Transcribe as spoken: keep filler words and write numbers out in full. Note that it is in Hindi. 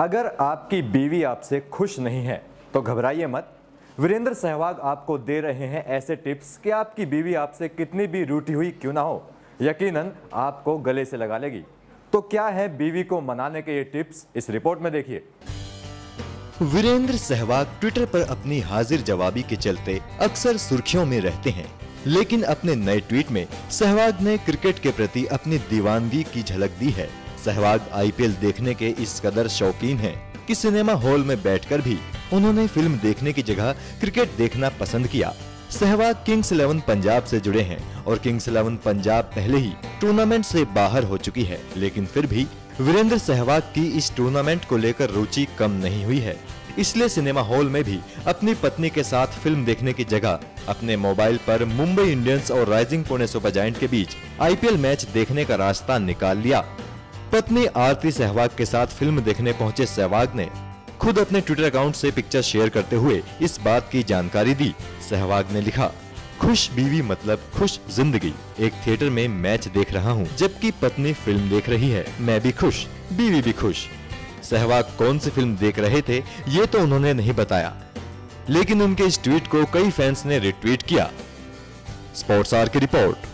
अगर आपकी बीवी आपसे खुश नहीं है तो घबराइए मत। वीरेंद्र सहवाग आपको दे रहे हैं ऐसे टिप्स कि आपकी बीवी आपसे कितनी भी रूठी हुई क्यों ना हो, यकीनन आपको गले से लगा लेगी। तो क्या है बीवी को मनाने के ये टिप्स, इस रिपोर्ट में देखिए। वीरेंद्र सहवाग ट्विटर पर अपनी हाजिर जवाबी के चलते अक्सर सुर्खियों में रहते हैं, लेकिन अपने नए ट्वीट में सहवाग ने क्रिकेट के प्रति अपनी दीवानगी की झलक दी है। सहवाग आईपीएल देखने के इस कदर शौकीन हैं कि सिनेमा हॉल में बैठकर भी उन्होंने फिल्म देखने की जगह क्रिकेट देखना पसंद किया। सहवाग किंग्स इलेवन पंजाब से जुड़े हैं और किंग्स इलेवन पंजाब पहले ही टूर्नामेंट से बाहर हो चुकी है, लेकिन फिर भी वीरेंद्र सहवाग की इस टूर्नामेंट को लेकर रुचि कम नहीं हुई है। इसलिए सिनेमा हॉल में भी अपनी पत्नी के साथ फिल्म देखने की जगह अपने मोबाइल पर मुंबई इंडियंस और राइजिंग पुणे सुपर जायंट के बीच आईपीएल मैच देखने का रास्ता निकाल लिया। पत्नी आरती सहवाग के साथ फिल्म देखने पहुंचे सहवाग ने खुद अपने ट्विटर अकाउंट से पिक्चर शेयर करते हुए इस बात की जानकारी दी। सहवाग ने लिखा, खुश बीवी मतलब खुश जिंदगी। एक थिएटर में मैच देख रहा हूं, जबकि पत्नी फिल्म देख रही है। मैं भी खुश, बीवी भी खुश। सहवाग कौन सी फिल्म देख रहे थे ये तो उन्होंने नहीं बताया, लेकिन उनके इस ट्वीट को कई फैंस ने रिट्वीट किया। स्पोर्ट्स आर की रिपोर्ट।